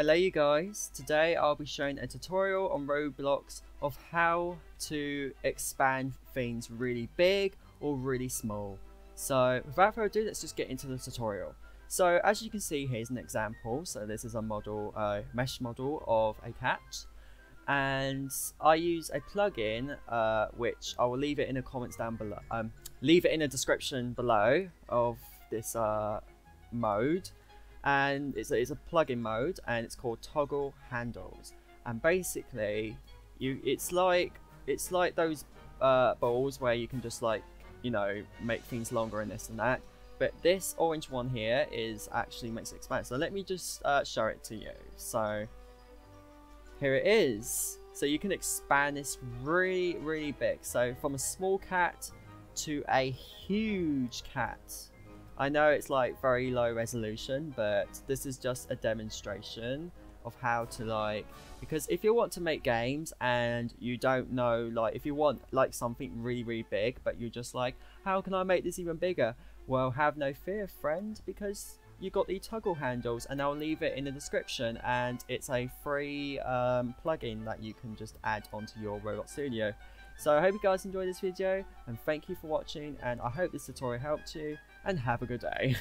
Hello you guys, today I'll be showing a tutorial on Roblox of how to expand things really big or really small. So without further ado, let's just get into the tutorial. So as you can see, here's an example. So this is a model, mesh model of a cat. And I use a plugin, which I will leave it in the comments down below. Leave it in the description below of this mode. And it's a plug-in mode, and it's called Toggle Handles. And basically, it's like those balls where you can just make things longer and this and that. But this orange one here is actually makes it expand. So let me just show it to you. So here it is. So you can expand this really, really big. So from a small cat to a huge cat. I know it's like very low resolution, but this is just a demonstration of how to because if you want to make games and you don't know, if you want something really, really big, but you're just like, how can I make this even bigger? Well, have no fear, friend, because you got the toggle handles, and I'll leave it in the description, and it's a free plugin that you can just add onto your Roblox Studio. So I hope you guys enjoyed this video, and thank you for watching, and I hope this tutorial helped you, and have a good day.